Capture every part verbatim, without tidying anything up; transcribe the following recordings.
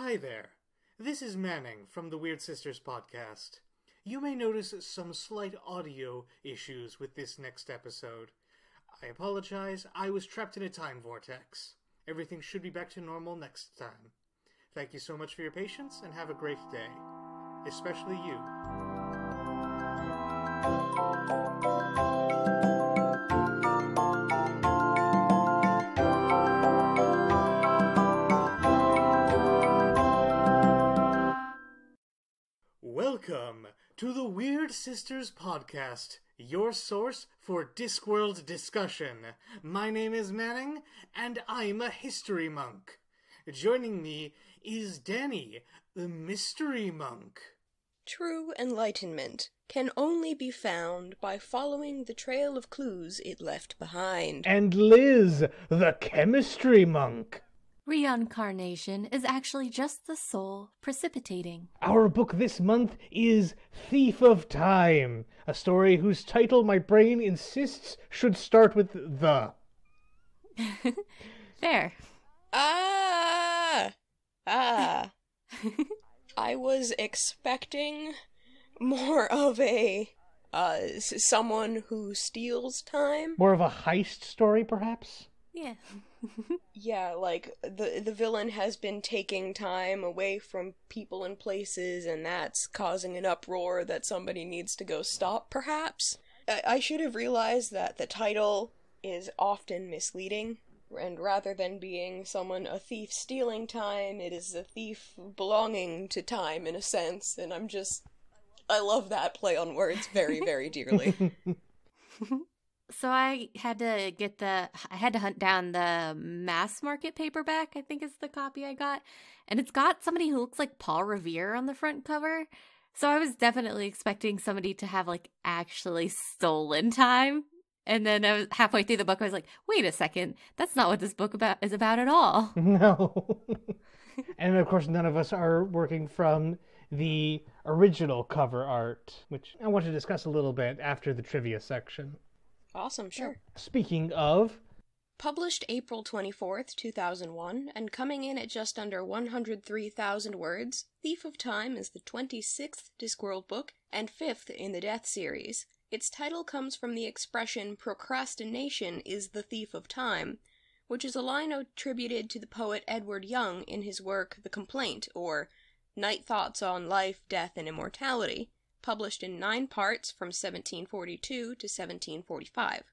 Hi there. This is Manning from the Weird Sisters podcast. You may notice some slight audio issues with this next episode. I apologize, I was trapped in a time vortex. Everything should be back to normal next time. Thank you so much for your patience, and have a great day. Especially you. Welcome to the Weird Sisters podcast, your source for Discworld discussion. My name is Manning, and I'm a history monk. Joining me is Danny, the mystery monk. True enlightenment can only be found by following the trail of clues it left behind. And Liz, the chemistry monk. Reincarnation is actually just the soul precipitating. Our book this month is Thief of Time, a story whose title my brain insists should start with the. Fair. Ah! Ah. I was expecting more of a, uh, someone who steals time. More of a heist story, perhaps? Yeah. Yeah, like, the, the villain has been taking time away from people and places, and that's causing an uproar that somebody needs to go stop, perhaps? I, I should have realized that the title is often misleading, and rather than being someone, a thief stealing time, it is a thief belonging to time, in a sense, and I'm just... I love that play on words very, very dearly. So I had to get the, I had to hunt down the mass market paperback, I think is the copy I got. And it's got somebody who looks like Paul Revere on the front cover. So I was definitely expecting somebody to have, like, actually stolen time. And then I was, halfway through the book, I was like, wait a second, that's not what this book about is about at all. No. And of course, none of us are working from the original cover art, which I want to discuss a little bit after the trivia section. Awesome, sure. Yeah. Speaking of... Published April twenty-fourth, two thousand one, and coming in at just under one hundred three thousand words, Thief of Time is the twenty-sixth Discworld book, and fifth in the Death series. Its title comes from the expression, "Procrastination is the Thief of Time," which is a line attributed to the poet Edward Young in his work The Complaint, or Night Thoughts on Life, Death, and Immortality, published in nine parts from seventeen forty-two to seventeen forty-five.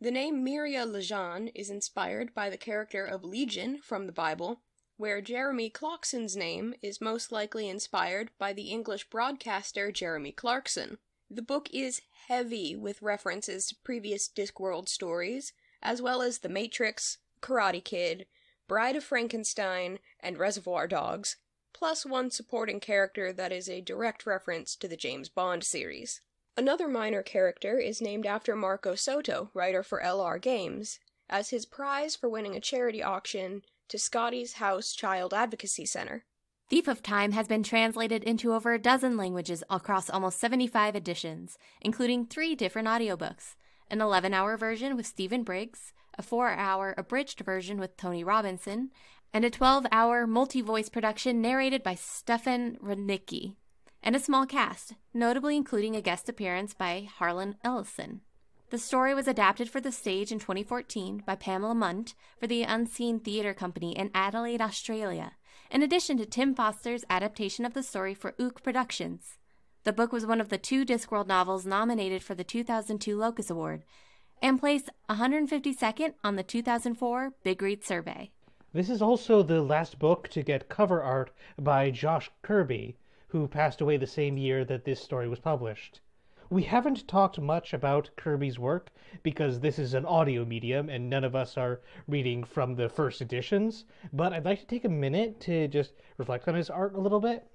The name Myria Lejean is inspired by the character of Legion from the Bible, where Jeremy Clarkson's name is most likely inspired by the English broadcaster Jeremy Clarkson. The book is heavy with references to previous Discworld stories, as well as The Matrix, Karate Kid, Bride of Frankenstein, and Reservoir Dogs, plus one supporting character that is a direct reference to the James Bond series. Another minor character is named after Marco Soto, writer for L R Games, as his prize for winning a charity auction to Scotty's House Child Advocacy Center. Thief of Time has been translated into over a dozen languages across almost seventy-five editions, including three different audiobooks, an eleven-hour version with Stephen Briggs, a four-hour abridged version with Tony Robinson, and a twelve-hour multi-voice production narrated by Stefan Radnicki, and a small cast, notably including a guest appearance by Harlan Ellison. The story was adapted for the stage in twenty fourteen by Pamela Munt for the Unseen Theatre Company in Adelaide, Australia, in addition to Tim Foster's adaptation of the story for Ook Productions. The book was one of the two Discworld novels nominated for the two thousand two Locus Award, and placed one hundred fifty-second on the two thousand four Big Read Survey. This is also the last book to get cover art by Josh Kirby, who passed away the same year that this story was published. We haven't talked much about Kirby's work because this is an audio medium and none of us are reading from the first editions, but I'd like to take a minute to just reflect on his art a little bit.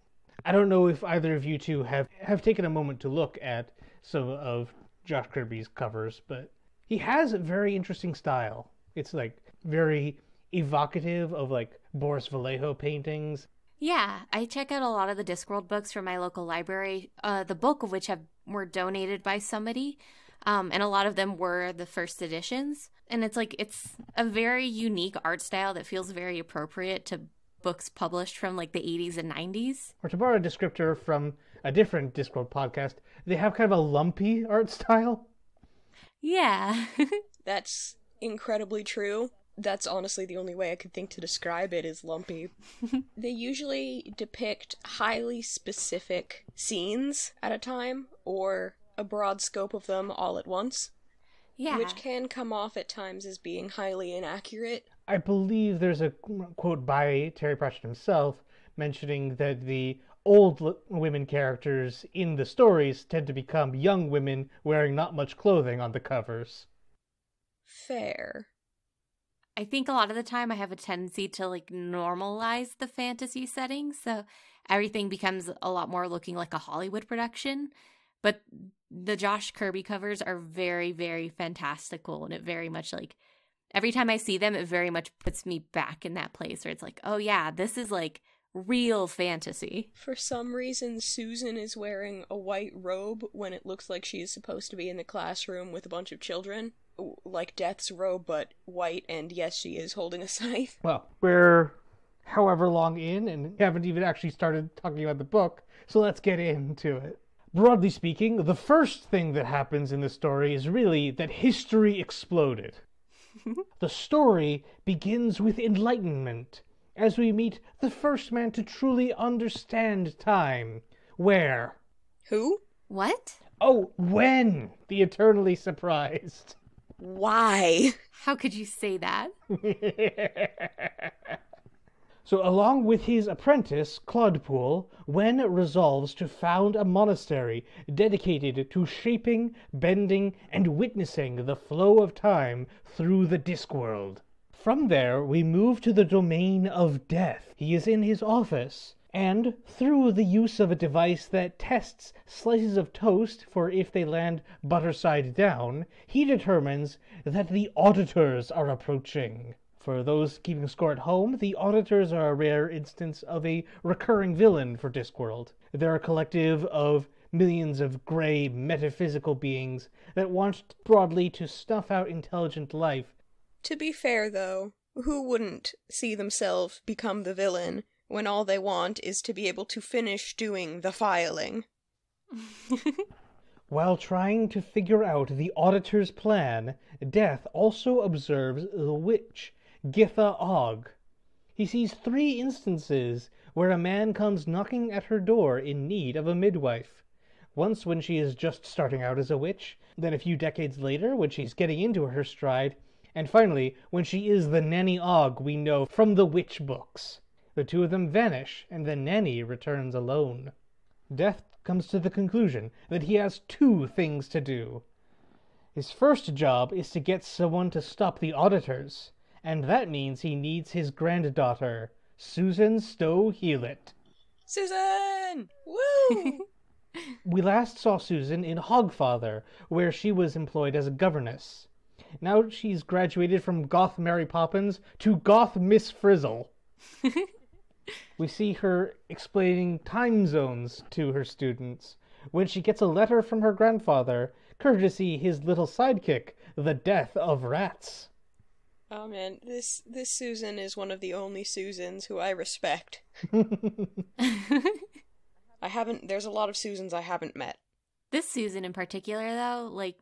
I don't know if either of you two have, have taken a moment to look at some of Josh Kirby's covers, but he has a very interesting style. It's like very... evocative of, like, Boris Vallejo paintings. Yeah, I check out a lot of the Discworld books from my local library, uh, the bulk of which have were donated by somebody, um, and a lot of them were the first editions. And it's, like, it's a very unique art style that feels very appropriate to books published from like the eighties and nineties. Or to borrow a descriptor from a different Discworld podcast, they have kind of a lumpy art style. Yeah. That's incredibly true. That's honestly the only way I could think to describe it, is lumpy. They usually depict highly specific scenes at a time, or a broad scope of them all at once. Yeah. Which can come off at times as being highly inaccurate. I believe there's a quote by Terry Pratchett himself mentioning that the old women characters in the stories tend to become young women wearing not much clothing on the covers. Fair. I think a lot of the time I have a tendency to, like, normalize the fantasy setting, so everything becomes a lot more looking like a Hollywood production. But the Josh Kirby covers are very, very fantastical, and it very much, like, every time I see them, it very much puts me back in that place where it's like, oh yeah, this is, like, real fantasy. For some reason, Susan is wearing a white robe when it looks like she is supposed to be in the classroom with a bunch of children. Like Death's robe, but white, and yes, she is holding a scythe. Well, we're however long in, and haven't even actually started talking about the book, so let's get into it. Broadly speaking, the first thing that happens in the story is really that history exploded. The story begins with enlightenment, as we meet the first man to truly understand time. Where? Who? What? Oh, Wen the Eternally Surprised. Why? How could you say that? So along with his apprentice, Clodpool, Wen resolves to found a monastery dedicated to shaping, bending, and witnessing the flow of time through the Discworld. From there, we move to the domain of Death. He is in his office, and through the use of a device that tests slices of toast for if they land butter side down, he determines that the auditors are approaching. For those keeping score at home, the auditors are a rare instance of a recurring villain for Discworld. They're a collective of millions of gray metaphysical beings that want broadly to snuff out intelligent life. To be fair, though, who wouldn't see themselves become the villain when all they want is to be able to finish doing the filing? While trying to figure out the auditor's plan, Death also observes the witch, Githa Og. He sees three instances where a man comes knocking at her door in need of a midwife. Once when she is just starting out as a witch, then a few decades later when she's getting into her stride, and finally when she is the Nanny Og we know from the witch books. The two of them vanish, and the Nanny returns alone. Death comes to the conclusion that he has two things to do. His first job is to get someone to stop the auditors, and that means he needs his granddaughter, Susan Sto Helit. Susan! Woo! We last saw Susan in Hogfather, where she was employed as a governess. Now she's graduated from Goth Mary Poppins to Goth Miss Frizzle. We see her explaining time zones to her students when she gets a letter from her grandfather, courtesy his little sidekick, the Death of Rats. Oh man, this this Susan is one of the only Susans who I respect. I haven't, there's a lot of Susans I haven't met. This Susan in particular, though, like,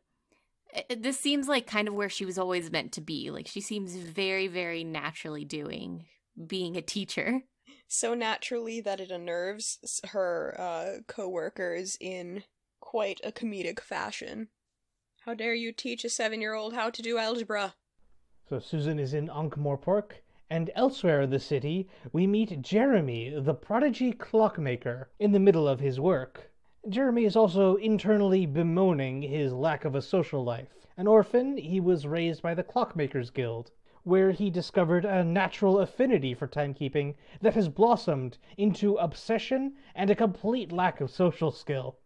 it, this seems like kind of where she was always meant to be. Like, she seems very, very naturally doing being a teacher. So naturally that it unnerves her uh, co-workers in quite a comedic fashion. How dare you teach a seven-year-old how to do algebra? So Susan is in Ankh-Morpork, and elsewhere in the city, we meet Jeremy, the prodigy clockmaker, in the middle of his work. Jeremy is also internally bemoaning his lack of a social life. An orphan, he was raised by the Clockmakers Guild, where he discovered a natural affinity for timekeeping that has blossomed into obsession and a complete lack of social skill.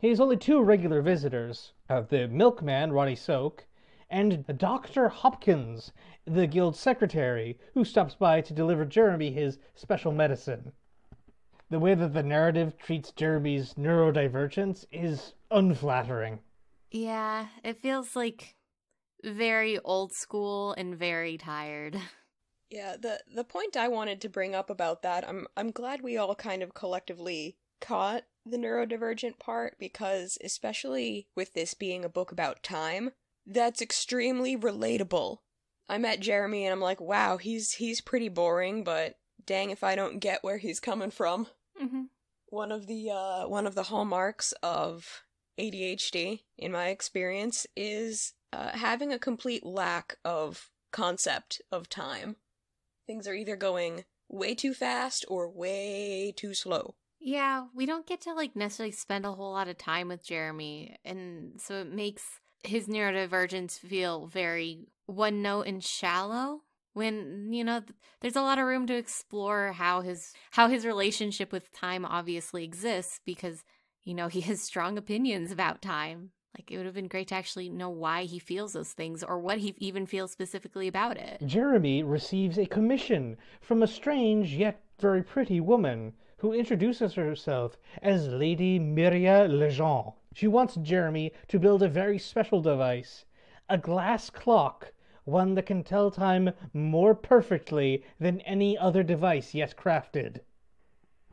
He has only two regular visitors, uh, the milkman, Ronnie Soak, and Doctor Hopkins, the guild secretary, who stops by to deliver Jeremy his special medicine. The way that the narrative treats Jeremy's neurodivergence is unflattering. Yeah, it feels like very old school and very tired. Yeah, the the point I wanted to bring up about that, I'm I'm glad we all kind of collectively caught the neurodivergent part, because especially with this being a book about time, that's extremely relatable. I met Jeremy and I'm like, wow, he's he's pretty boring, but dang if I don't get where he's coming from. Mm-hmm. One of the uh, one of the hallmarks of A D H D, in my experience, is uh, having a complete lack of concept of time. Things are either going way too fast or way too slow. Yeah, we don't get to like necessarily spend a whole lot of time with Jeremy, and so it makes his neurodivergence feel very one note and shallow, when, you know, th there's a lot of room to explore how his how his relationship with time obviously exists, because, you know, he has strong opinions about time. Like, it would have been great to actually know why he feels those things, or what he even feels specifically about it. Jeremy receives a commission from a strange yet very pretty woman who introduces herself as Lady Myria Lejean. She wants Jeremy to build a very special device, a glass clock, one that can tell time more perfectly than any other device yet crafted.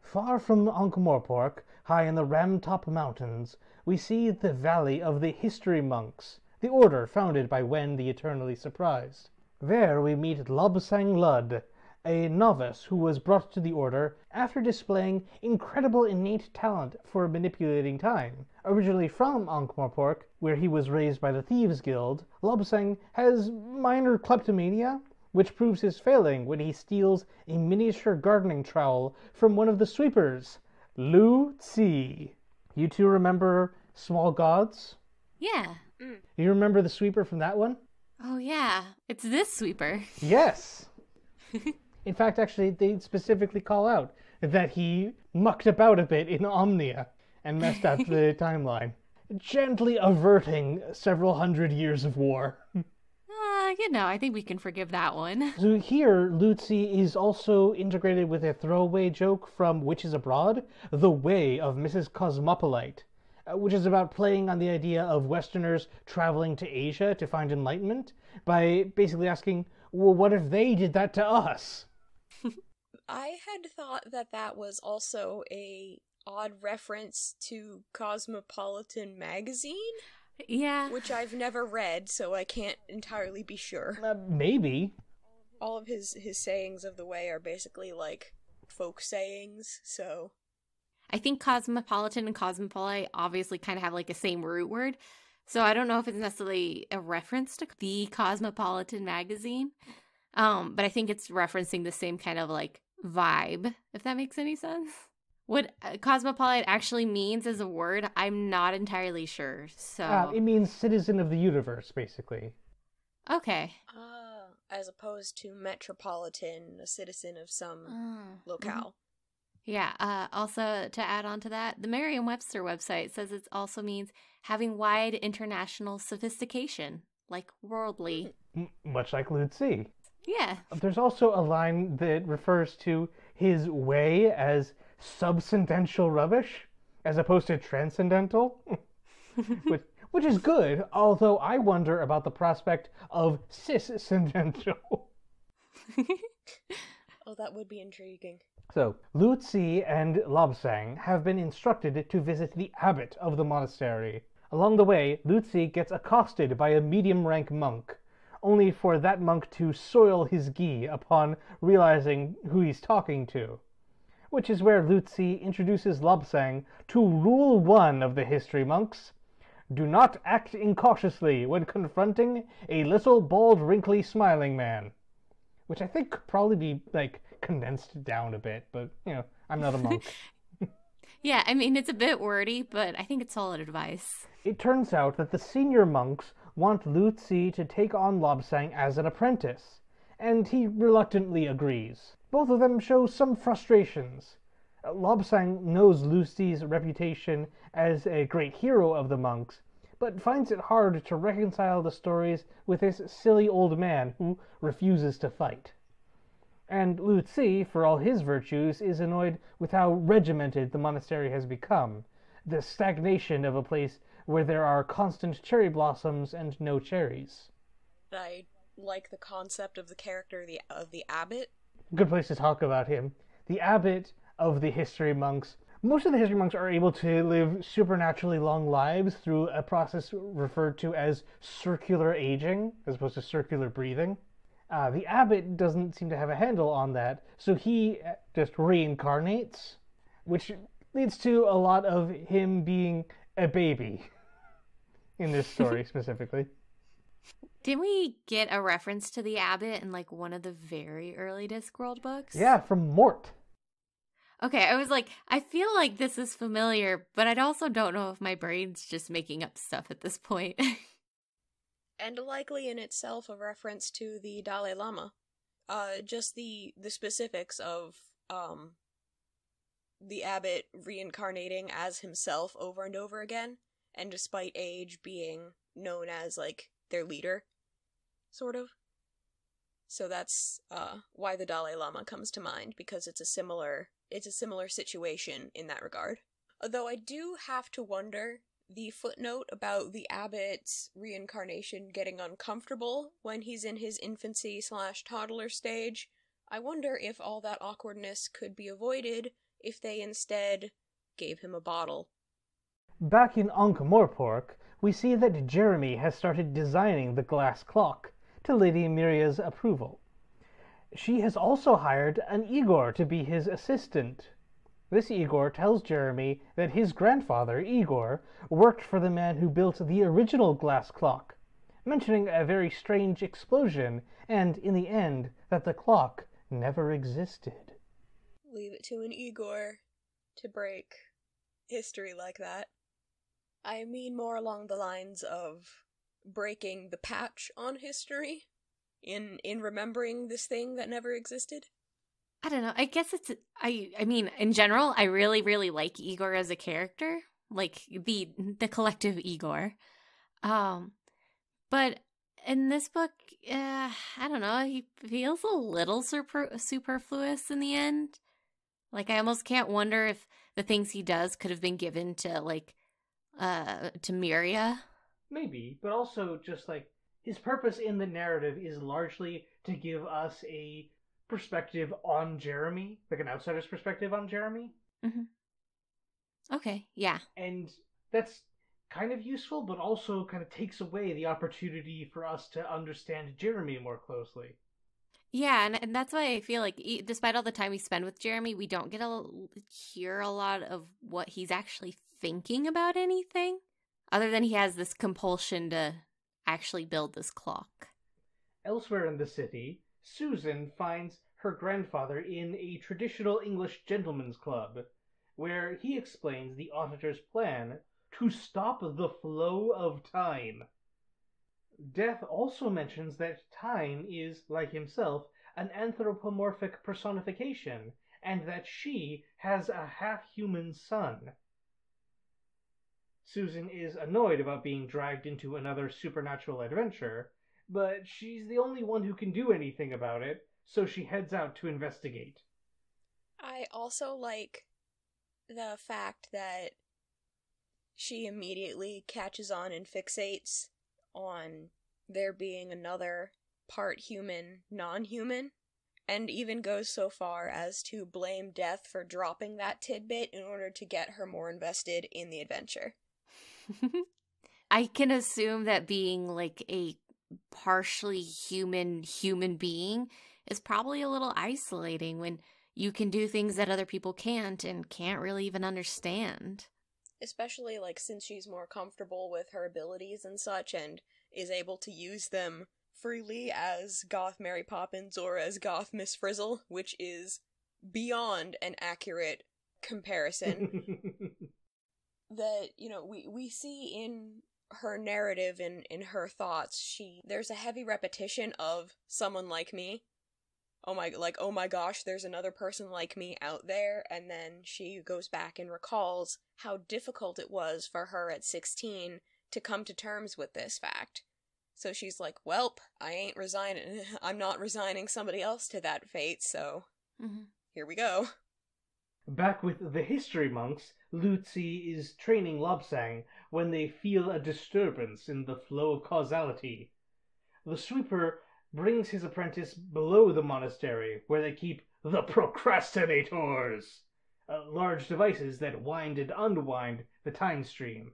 Far from Ankh-Morpork, high in the Ramtop Mountains, we see the Valley of the History Monks, the order founded by Wen the Eternally Surprised. There we meet Lobsang Ludd, a novice who was brought to the order after displaying incredible innate talent for manipulating time. Originally from Ankh-Morpork, where he was raised by the Thieves' Guild, Lobsang has minor kleptomania, which proves his failing when he steals a miniature gardening trowel from one of the sweepers, Lu-Tze. You two remember Small Gods? Yeah. Mm. You remember the sweeper from that one? Oh, yeah. It's this sweeper. Yes. In fact, actually, they specifically call out that he mucked about a bit in Omnia and messed up the timeline, gently averting several hundred years of war. Uh, you know, I think we can forgive that one. So here, Lu-Tze is also integrated with a throwaway joke from Witches Abroad, The Way of Missus Cosmopolitan, which is about playing on the idea of Westerners traveling to Asia to find enlightenment by basically asking, well, what if they did that to us? I had thought that that was also a odd reference to Cosmopolitan magazine? Yeah. Which I've never read, so I can't entirely be sure. Uh, maybe. All of his, his sayings of the way are basically like folk sayings, so... I think Cosmopolitan and Cosmopolite obviously kind of have like a same root word, so I don't know if it's necessarily a reference to the Cosmopolitan magazine, um, but I think it's referencing the same kind of like vibe, if that makes any sense. What Cosmopolite actually means as a word, I'm not entirely sure. So uh, it means citizen of the universe, basically. Okay. Uh, as opposed to metropolitan, a citizen of some uh, locale. Mm-hmm. Yeah. Uh, also, to add on to that, the Merriam-Webster website says it also means having wide international sophistication, like worldly. M much like Lu-Tze. Yeah. There's also a line that refers to his way as substantial rubbish, as opposed to transcendental, which, which is good, although I wonder about the prospect of ciscendental. Oh, that would be intriguing. So, Lu-Tze and Lobsang have been instructed to visit the abbot of the monastery. Along the way, Lu-Tze gets accosted by a medium-rank monk, only for that monk to soil his gi upon realizing who he's talking to, which is where Lu-Tze introduces Lobsang to Rule One of the History Monks. Do not act incautiously when confronting a little, bald, wrinkly, smiling man. Which I think could probably be, like, condensed down a bit, but, you know, I'm not a monk. Yeah, I mean, it's a bit wordy, but I think it's solid advice. It turns out that the senior monks want Lu-Tze to take on Lobsang as an apprentice, and he reluctantly agrees. Both of them show some frustrations. Lobsang knows Lu-Tze's reputation as a great hero of the monks, but finds it hard to reconcile the stories with this silly old man who refuses to fight. And Lu-Tze, for all his virtues, is annoyed with how regimented the monastery has become, the stagnation of a place where there are constant cherry blossoms and no cherries. I like the concept of the character the of the abbot. Good place to talk about him. The abbot of the history monks. Most of the history monks are able to live supernaturally long lives through a process referred to as circular aging, as opposed to circular breathing. Uh, the abbot doesn't seem to have a handle on that, so he just reincarnates, which leads to a lot of him being a baby in this story specifically. Didn't we get a reference to the abbot in like one of the very early Discworld books? Yeah, from Mort. Okay, I was like, I feel like this is familiar, but I also don't know if my brain's just making up stuff at this point. And likely in itself a reference to the Dalai Lama. Uh, just the, the specifics of um, the abbot reincarnating as himself over and over again, and despite age being known as, like, their leader, sort of. So that's uh, why the Dalai Lama comes to mind, because it's a similar... It's a similar situation in that regard. Although I do have to wonder, the footnote about the abbot's reincarnation getting uncomfortable when he's in his infancy slash toddler stage, I wonder if all that awkwardness could be avoided if they instead gave him a bottle. Back in Ankh-Morpork, we see that Jeremy has started designing the glass clock to Lady Myria's approval. She has also hired an Igor to be his assistant. This Igor tells Jeremy that his grandfather, Igor, worked for the man who built the original glass clock, mentioning a very strange explosion, and, in the end, that the clock never existed. Leave it to an Igor to break history like that. I mean more along the lines of breaking the patch on history. In in remembering this thing that never existed? I don't know. I guess it's... I I mean, in general, I really, really like Igor as a character. Like, the the collective Igor. Um, but in this book, uh, I don't know. He feels a little super, superfluous in the end. Like, I almost can't wonder if the things he does could have been given to, like, uh, to Myria. Maybe, but also just, like, his purpose in the narrative is largely to give us a perspective on Jeremy, like an outsider's perspective on Jeremy. Mm-hmm. Okay, yeah. And that's kind of useful, but also kind of takes away the opportunity for us to understand Jeremy more closely. Yeah, and, and that's why I feel like he, despite all the time we spend with Jeremy, we don't get to hear a lot of what he's actually thinking about anything, other than he has this compulsion to actually build this clock. Elsewhere in the city, Susan finds her grandfather in a traditional English gentleman's club, where he explains the auditor's plan to stop the flow of time. Death also mentions that time is, like himself, an anthropomorphic personification, and that she has a half-human son. Susan is annoyed about being dragged into another supernatural adventure, but she's the only one who can do anything about it, so she heads out to investigate. I also like the fact that she immediately catches on and fixates on there being another part human, non-human, and even goes so far as to blame Death for dropping that tidbit in order to get her more invested in the adventure. I can assume that being like a partially human human being is probably a little isolating when you can do things that other people can't and can't really even understand. Especially like since she's more comfortable with her abilities and such and is able to use them freely as Goth Mary Poppins or as Goth Miss Frizzle, which is beyond an accurate comparison. That, you know, we, we see in her narrative and in, in her thoughts, she there's a heavy repetition of someone like me. Oh my, like, oh my gosh, there's another person like me out there. And then she goes back and recalls how difficult it was for her at sixteen to come to terms with this fact. So she's like, welp, I ain't resigning, I'm not resigning somebody else to that fate, so mm-hmm. Here we go. Back with the history monks, Lu-Tze is training Lobsang when they feel a disturbance in the flow of causality. The sweeper brings his apprentice below the monastery, where they keep the Procrastinators, uh, large devices that wind and unwind the time stream.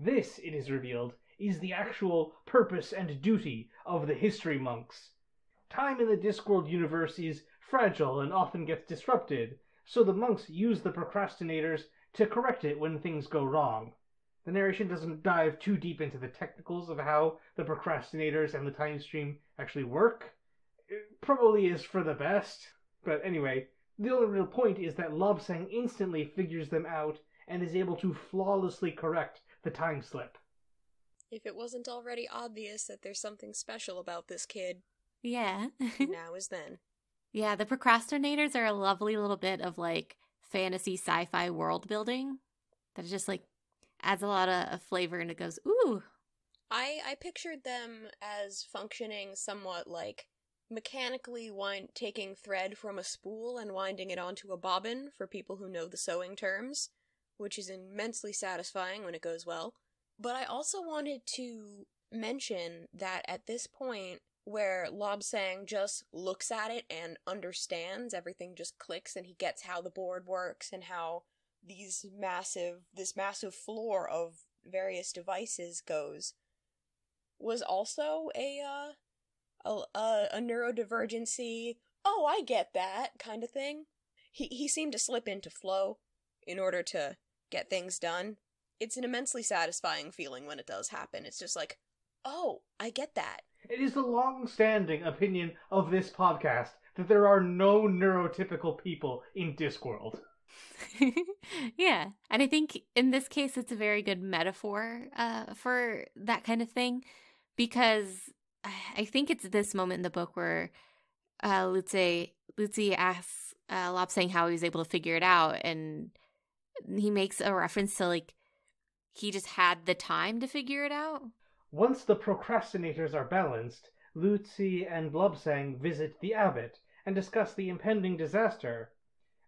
This, it is revealed, is the actual purpose and duty of the History Monks. Time in the Discworld universe is fragile and often gets disrupted, so the monks use the Procrastinators to correct it when things go wrong. The narration doesn't dive too deep into the technicals of how the Procrastinators and the time stream actually work. It probably is for the best, but anyway, the only real point is that Lobsang instantly figures them out and is able to flawlessly correct the time slip. If it wasn't already obvious that there's something special about this kid. Yeah. Now is then. Yeah, the Procrastinators are a lovely little bit of, like, fantasy sci-fi world building that just, like, adds a lot of, of flavor, and it goes, ooh. I, I pictured them as functioning somewhat like mechanically wind taking thread from a spool and winding it onto a bobbin, for people who know the sewing terms, which is immensely satisfying when it goes well. But I also wanted to mention that at this point, where Lobsang just looks at it and understands, everything just clicks, and he gets how the board works and how these massive, this massive floor of various devices goes, was also a, uh, a, a, a neurodivergency, oh, I get that kind of thing. He, he seemed to slip into flow in order to get things done. It's an immensely satisfying feeling when it does happen. It's just like, oh, I get that. It is the long-standing opinion of this podcast that there are no neurotypical people in Discworld. Yeah, and I think in this case it's a very good metaphor uh, for that kind of thing, because I think it's this moment in the book where uh, Lu-Tze, Lu-Tze asks uh, Lobsang how he was able to figure it out, and he makes a reference to, like, he just had the time to figure it out. Once the Procrastinators are balanced, Lu-Tze and Lobsang visit the abbot and discuss the impending disaster.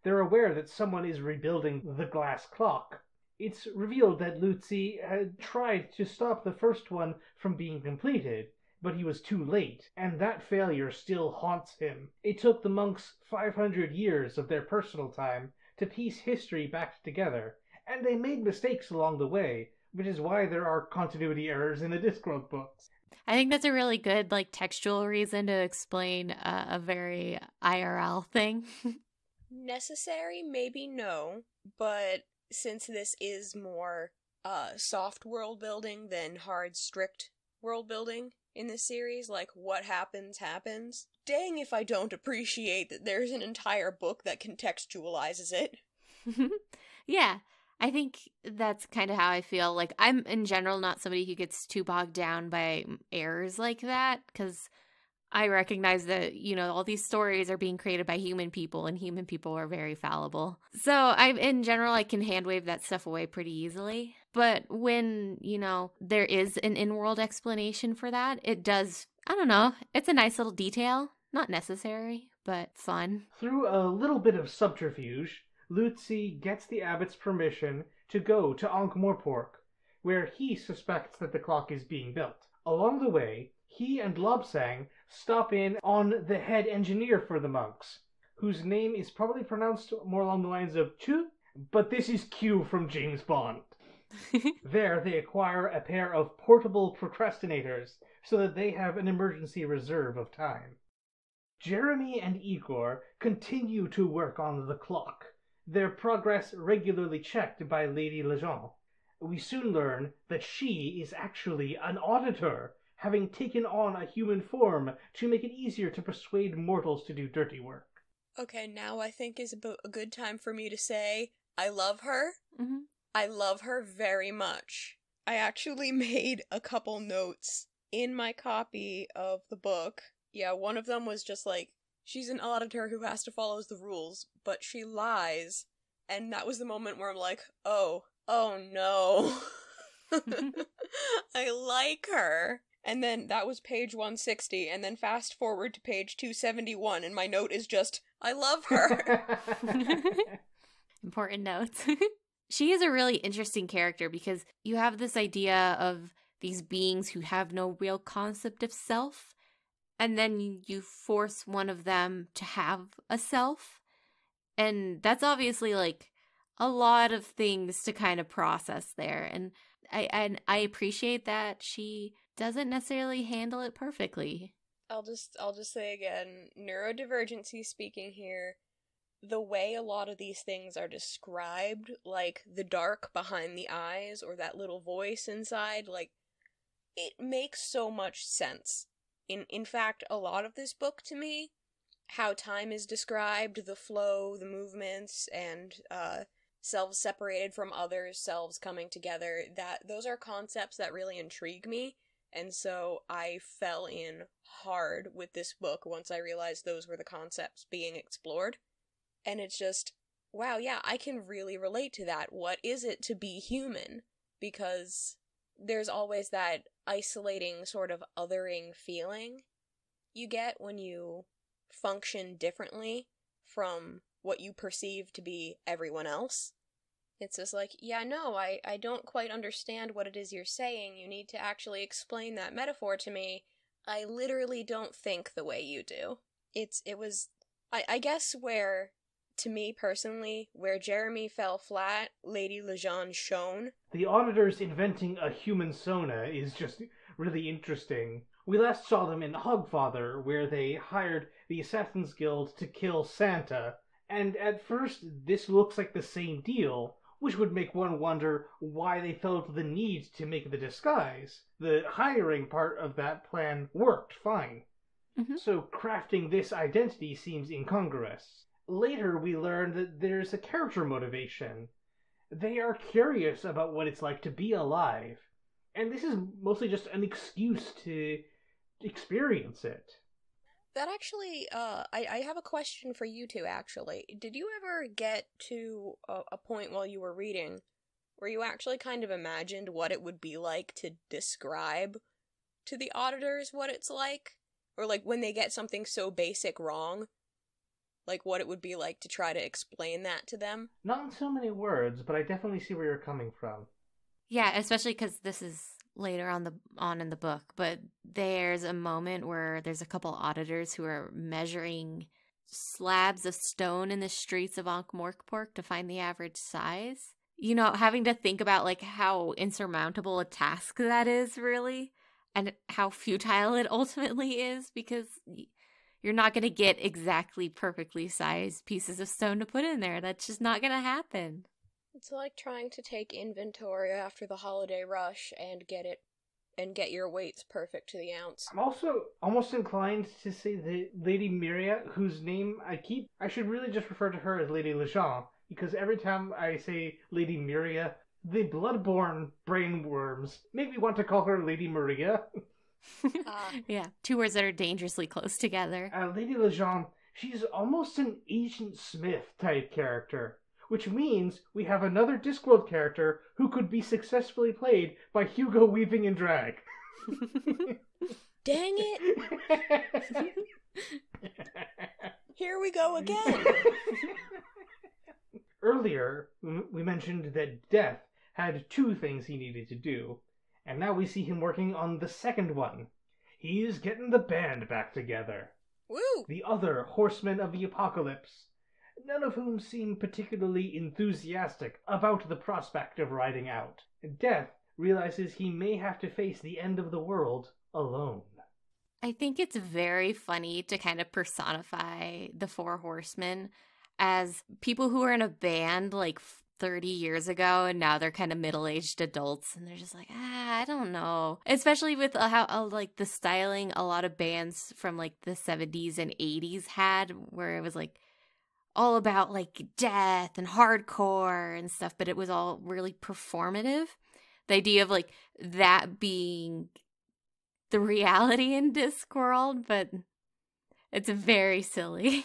They're aware that someone is rebuilding the glass clock. It's revealed that Lu-Tze had tried to stop the first one from being completed, but he was too late, and that failure still haunts him. It took the monks five hundred years of their personal time to piece history back together, and they made mistakes along the way, which is why there are continuity errors in the Discworld books. I think that's a really good, like, textual reason to explain a, a very I R L thing. Necessary? Maybe no. But since this is more uh, soft world building than hard, strict world building in this series, like, what happens, happens. Dang if I don't appreciate that there's an entire book that contextualizes it. Yeah. I think that's kind of how I feel. Like, I'm, in general, not somebody who gets too bogged down by errors like that, because I recognize that, you know, all these stories are being created by human people, and human people are very fallible. So, I'm, in general, I can hand-wave that stuff away pretty easily. But when, you know, there is an in-world explanation for that, it does, I don't know, it's a nice little detail. Not necessary, but fun. Through a little bit of subterfuge, Lu-Tze gets the abbot's permission to go to Ankh-Morpork, where he suspects that the clock is being built. Along the way, he and Lobsang stop in on the head engineer for the monks, whose name is probably pronounced more along the lines of Chu, but this is Q from James Bond. There, they acquire a pair of portable procrastinators so that they have an emergency reserve of time. Jeremy and Igor continue to work on the clock, their progress regularly checked by Lady Lejean. We soon learn that she is actually an auditor, having taken on a human form to make it easier to persuade mortals to do dirty work. Okay, now I think is a good time for me to say, I love her. Mm-hmm. I love her very much. I actually made a couple notes in my copy of the book. Yeah, one of them was just like, she's an auditor who has to follow the rules, but she lies. And that was the moment where I'm like, oh, oh no. I like her. And then that was page one sixty, and then fast forward to page two seventy-one, and my note is just, I love her. Important notes. She is a really interesting character, because you have this idea of these beings who have no real concept of self, and then you force one of them to have a self. And that's obviously like a lot of things to kind of process there. And I, and I appreciate that she doesn't necessarily handle it perfectly. I'll just, I'll just say again, neurodivergency speaking here, the way a lot of these things are described, like the dark behind the eyes or that little voice inside, like, it makes so much sense. In, in fact, a lot of this book to me, how time is described, the flow, the movements, and uh, selves separated from others, selves coming together, that those are concepts that really intrigue me. And so I fell in hard with this book once I realized those were the concepts being explored. And it's just, wow, yeah, I can really relate to that. What is it to be human? Because there's always that isolating sort of othering feeling you get when you function differently from what you perceive to be everyone else. It's just like, yeah, no, I, I don't quite understand what it is you're saying. You need to actually explain that metaphor to me. I literally don't think the way you do. It's, it was, I, I guess where, to me personally, where Jeremy fell flat, Lady Lejean shone. The auditors inventing a human sona is just really interesting. We last saw them in Hogfather, where they hired the Assassin's Guild to kill Santa. And at first, this looks like the same deal, which would make one wonder why they felt the need to make the disguise. The hiring part of that plan worked fine. Mm-hmm. So crafting this identity seems incongruous. Later we learn that there's a character motivation. They are curious about what it's like to be alive. And this is mostly just an excuse to experience it. That actually, uh, I, I have a question for you two, actually. Did you ever get to a, a point while you were reading where you actually kind of imagined what it would be like to describe to the auditors what it's like? Or, like, when they get something so basic wrong, like, what it would be like to try to explain that to them? Not in so many words, but I definitely see where you're coming from. Yeah, especially because this is later on the on in the book, but there's a moment where there's a couple auditors who are measuring slabs of stone in the streets of Ankh-Morpork to find the average size. You know, having to think about like how insurmountable a task that is, really, and how futile it ultimately is, because you're not going to get exactly perfectly sized pieces of stone to put in there. That's just not going to happen. It's like trying to take inventory after the holiday rush and get it, and get your weights perfect to the ounce. I'm also almost inclined to say that Lady Myria, whose name I keep, I should really just refer to her as Lady Lejean, because every time I say Lady Myria, the bloodborne brainworms make me want to call her Lady Maria. uh, yeah, two words that are dangerously close together. Uh, Lady Lejean, she's almost an Agent Smith type character. Which means we have another Discworld character who could be successfully played by Hugo Weaving in drag. Dang it! Here we go again! Earlier, we mentioned that Death had two things he needed to do, and now we see him working on the second one. He is getting the band back together. Woo! The other Horsemen of the Apocalypse. None of whom seem particularly enthusiastic about the prospect of riding out. Death realizes he may have to face the end of the world alone. I think it's very funny to kind of personify the Four Horsemen as people who were in a band like thirty years ago, and now they're kind of middle-aged adults, and they're just like, ah, I don't know. Especially with how, how like the styling a lot of bands from like the seventies and eighties had, where it was like all about like death and hardcore and stuff, but it was all really performative. The idea of like that being the reality in Discworld, but it's very silly.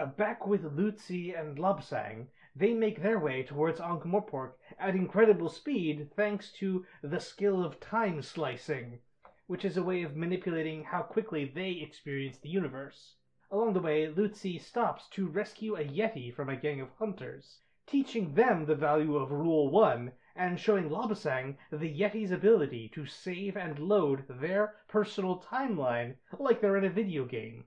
uh, back with Lu-Tze and Lobsang, they make their way towards Ankh-Morpork at incredible speed thanks to the skill of time slicing, which is a way of manipulating how quickly they experience the universe. Along the way, Lu-Tze stops to rescue a yeti from a gang of hunters, teaching them the value of Rule one and showing Lobsang the Yeti's ability to save and load their personal timeline like they're in a video game.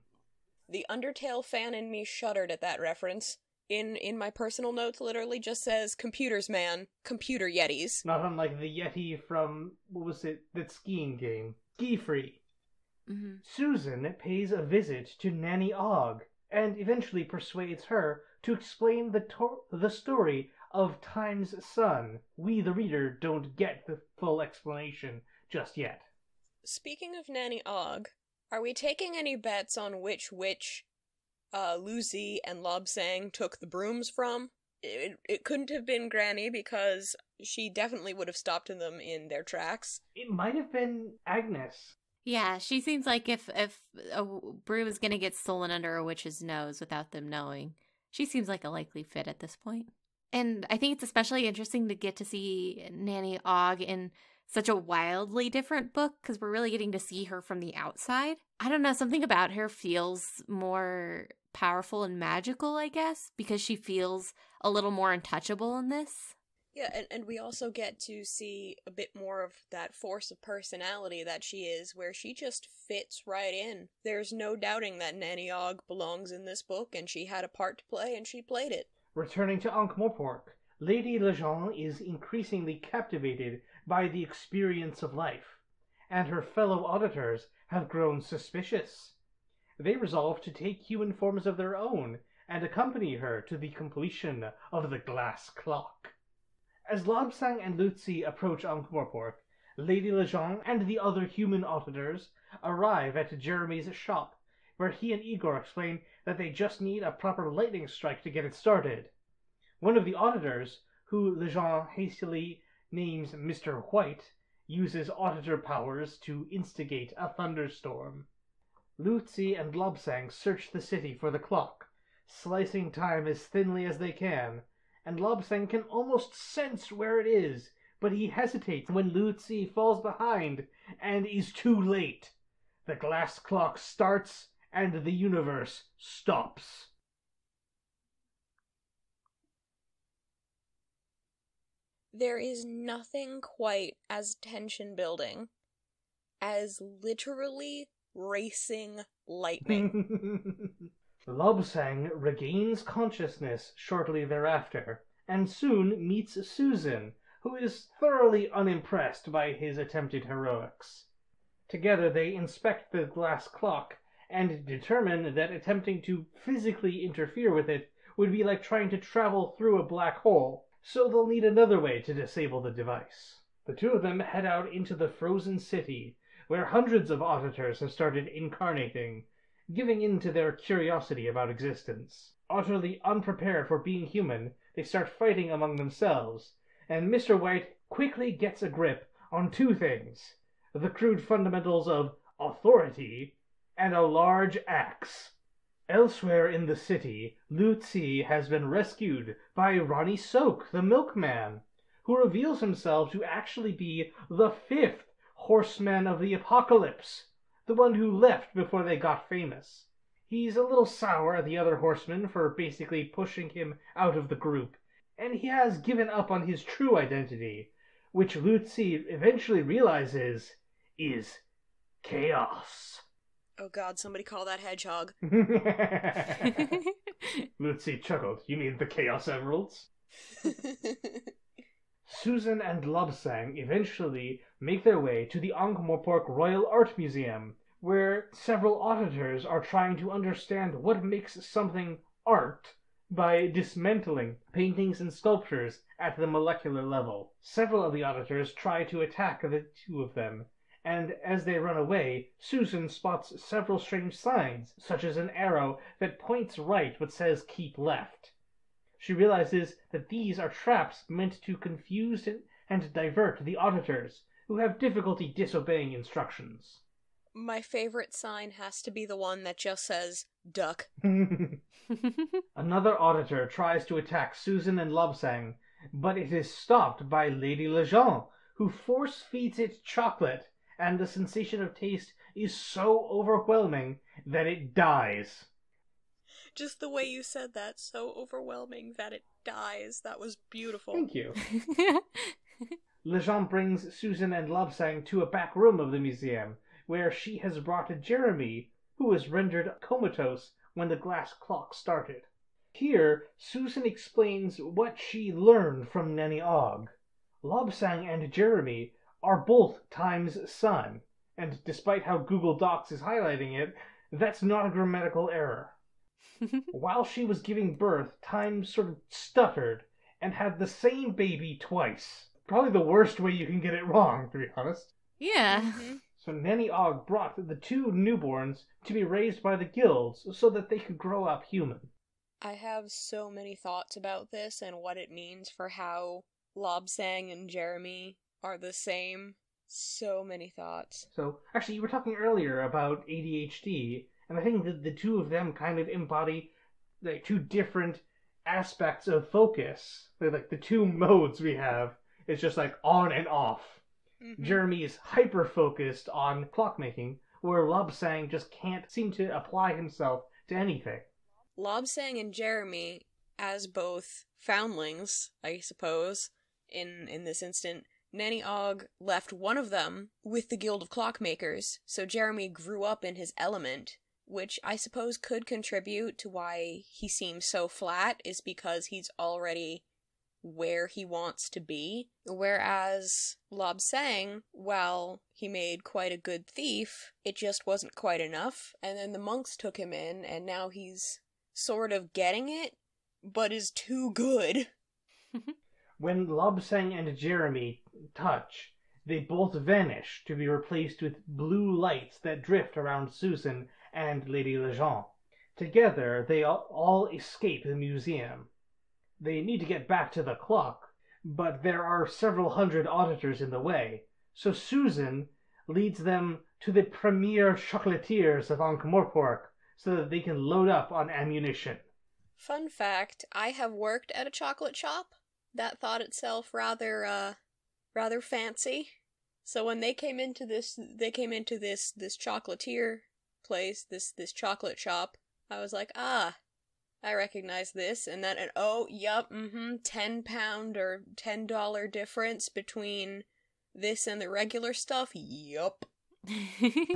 The Undertale fan in me shuddered at that reference. In in my personal notes, literally just says, computers, man. Computer Yetis. Not unlike the Yeti from, what was it, that skiing game. Ski Free. Mm-hmm. Susan pays a visit to Nanny Ogg, and eventually persuades her to explain the to the story of Time's Son. We, the reader, don't get the full explanation just yet. Speaking of Nanny Ogg, are we taking any bets on which witch uh, Lu-Tze and Lobsang took the brooms from? It, it couldn't have been Granny, because she definitely would have stopped them in their tracks. It might have been Agnes. Yeah, she seems like if, if a broom is going to get stolen under a witch's nose without them knowing, she seems like a likely fit at this point. And I think it's especially interesting to get to see Nanny Ogg in such a wildly different book, because we're really getting to see her from the outside. I don't know, something about her feels more powerful and magical, I guess, because she feels a little more untouchable in this. Yeah, and, and we also get to see a bit more of that force of personality that she is, where she just fits right in. There's no doubting that Nanny Ogg belongs in this book, and she had a part to play, and she played it. Returning to Ankh-Morpork, Lady Lejean is increasingly captivated by the experience of life, and her fellow auditors have grown suspicious. They resolve to take human forms of their own and accompany her to the completion of the glass clock. As Lobsang and Lu-Tze approach Ankh-Morpork, Lady Lejean and the other human auditors arrive at Jeremy's shop, where he and Igor explain that they just need a proper lightning strike to get it started. One of the auditors, who Lejean hastily names Mister White, uses auditor powers to instigate a thunderstorm. Lu-Tze and Lobsang search the city for the clock, slicing time as thinly as they can, and Lobsang can almost sense where it is, but he hesitates when Lu-Tze falls behind and is too late. The glass clock starts, and the universe stops. There is nothing quite as tension-building as literally racing lightning. Lobsang regains consciousness shortly thereafter, and soon meets Susan, who is thoroughly unimpressed by his attempted heroics. Together they inspect the glass clock, and determine that attempting to physically interfere with it would be like trying to travel through a black hole, so they'll need another way to disable the device. The two of them head out into the frozen city, where hundreds of auditors have started incarnating, giving in to their curiosity about existence. Utterly unprepared for being human, they start fighting among themselves, and Mister White quickly gets a grip on two things: the crude fundamentals of authority and a large axe. Elsewhere in the city, Lu-Tze has been rescued by Ronnie Soak, the milkman, who reveals himself to actually be the fifth Horseman of the Apocalypse, the one who left before they got famous. He's a little sour at the other horsemen for basically pushing him out of the group, and he has given up on his true identity, which Lu-Tze eventually realizes is chaos. Oh god, somebody call that hedgehog. Lu-Tze chuckled. You mean the Chaos Emeralds? Susan and Lobsang eventually make their way to the Ankh-Morpork Royal Art Museum, where several auditors are trying to understand what makes something art by dismantling paintings and sculptures at the molecular level. Several of the auditors try to attack the two of them, and as they run away, Susan spots several strange signs, such as an arrow that points right but says keep left. She realizes that these are traps meant to confuse and divert the auditors, who have difficulty disobeying instructions. My favorite sign has to be the one that just says, duck. Another auditor tries to attack Susan and Lobsang, but it is stopped by Lady Lejean, who force-feeds it chocolate, and the sensation of taste is so overwhelming that it dies. Just the way you said that, so overwhelming that it dies. That was beautiful. Thank you. Lejean brings Susan and Lobsang to a back room of the museum, where she has brought Jeremy, who was rendered comatose when the glass clock started. Here, Susan explains what she learned from Nanny Ogg. Lobsang and Jeremy are both Time's son, and despite how Google Docs is highlighting it, that's not a grammatical error. While she was giving birth, Time sort of stuttered and had the same baby twice. Probably the worst way you can get it wrong, to be honest. Yeah. Mm-hmm. So Nanny Ogg brought the two newborns to be raised by the guilds so that they could grow up human. I have so many thoughts about this and what it means for how Lobsang and Jeremy are the same. So many thoughts. So, actually, you were talking earlier about A D H D, and I think that the two of them kind of embody like two different aspects of focus. They're like the two modes we have. It's just like on and off. Mm-hmm. Jeremy is hyper-focused on clockmaking, where Lobsang just can't seem to apply himself to anything. Lobsang and Jeremy, as both foundlings, I suppose, in, in this instant, Nanny Ogg left one of them with the Guild of Clockmakers, so Jeremy grew up in his element, which I suppose could contribute to why he seems so flat, is because he's already where he wants to be. Whereas Lobsang, while he made quite a good thief, it just wasn't quite enough, and then the monks took him in, and now he's sort of getting it, but is too good. When Lobsang and Jeremy touch, they both vanish to be replaced with blue lights that drift around Susan and Lady Lejean. Together, they all escape the museum. They need to get back to the clock, but there are several hundred auditors in the way, so Susan leads them to the premier chocolatiers of Ankh-Morpork, so that they can load up on ammunition. Fun fact, I have worked at a chocolate shop that thought itself rather, uh, rather fancy. So when they came into this, they came into this, this chocolatier place, this, this chocolate shop, I was like, ah, I recognize this, and that, and oh, yup, mm-hmm, ten pound or ten dollar difference between this and the regular stuff, yup.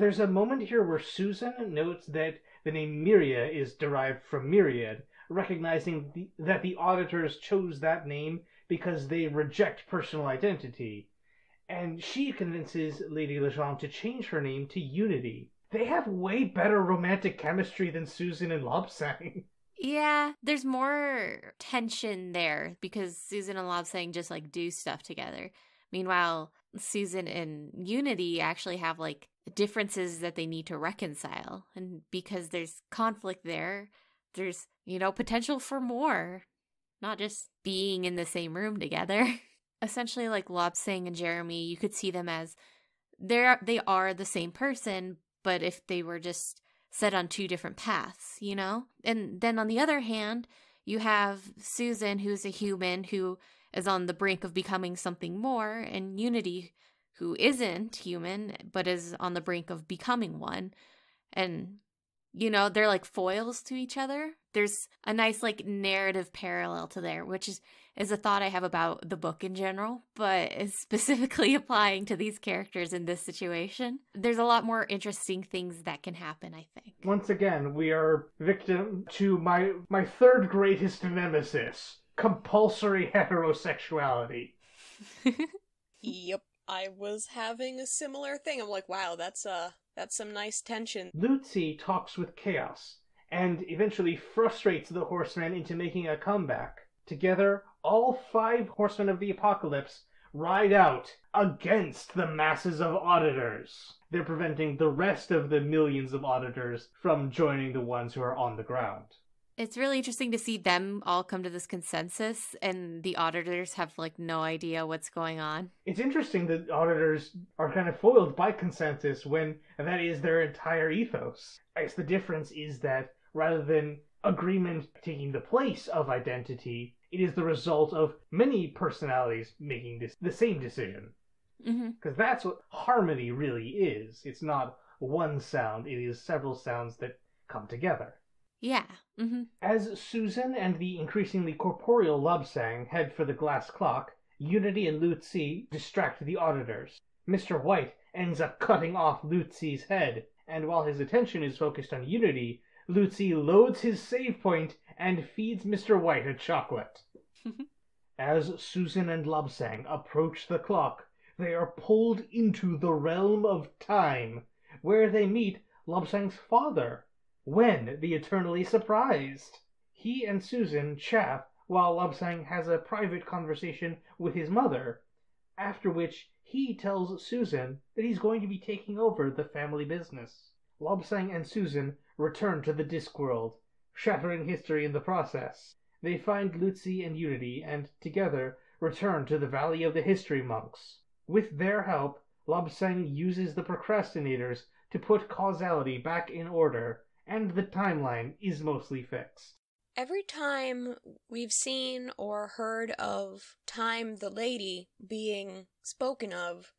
There's a moment here where Susan notes that the name Myria is derived from myriad, recognizing the, that the auditors chose that name because they reject personal identity. And she convinces Lady Lejean to change her name to Unity. They have way better romantic chemistry than Susan and Lobsang. Yeah, there's more tension there because Susan and Lobsang just like do stuff together. Meanwhile, Susan and Unity actually have like differences that they need to reconcile, and because there's conflict there, there's, you know, potential for more, not just being in the same room together. Essentially, like Lobsang and Jeremy, you could see them as they're they are the same person, but if they were just set on two different paths, you know. And then on the other hand, you have Susan, who's a human who is on the brink of becoming something more, and Unity, who isn't human, but is on the brink of becoming one. And, you know, they're like foils to each other. There's a nice like narrative parallel to there, which is, is a thought I have about the book in general, but is specifically applying to these characters in this situation. There's a lot more interesting things that can happen, I think. Once again, we are victim to my, my third greatest nemesis, compulsory heterosexuality. Yep. I was having a similar thing. I'm like, wow, that's uh, that's some nice tension. Lu-Tze talks with Chaos, and eventually frustrates the Horsemen into making a comeback. Together, all five Horsemen of the Apocalypse ride out against the masses of auditors. They're preventing the rest of the millions of auditors from joining the ones who are on the ground. It's really interesting to see them all come to this consensus, and the auditors have, like, no idea what's going on. It's interesting that auditors are kind of foiled by consensus when that is their entire ethos. I guess the difference is that rather than agreement taking the place of identity, it is the result of many personalities making this, the same decision. Mm-hmm. Because that's what harmony really is. It's not one sound. It is several sounds that come together. Yeah. Mm-hmm. As Susan and the increasingly corporeal Lobsang head for the glass clock, Unity and Lu-Tze distract the auditors. Mister White ends up cutting off Lu-Tze's head, and while his attention is focused on Unity, Lu-Tze loads his save point and feeds Mister White a chocolate. As Susan and Lobsang approach the clock, they are pulled into the realm of time, where they meet Lobsang's father, Wen the Eternally Surprised. He and Susan chat while Lobsang has a private conversation with his mother, after which he tells Susan that he's going to be taking over the family business. Lobsang and Susan return to the Discworld, shattering history in the process. They find Lu-Tze and Unity, and together return to the Valley of the History Monks. With their help, Lobsang uses the Procrastinators to put causality back in order, and the timeline is mostly fixed. Every time we've seen or heard of Time the Lady being spoken of,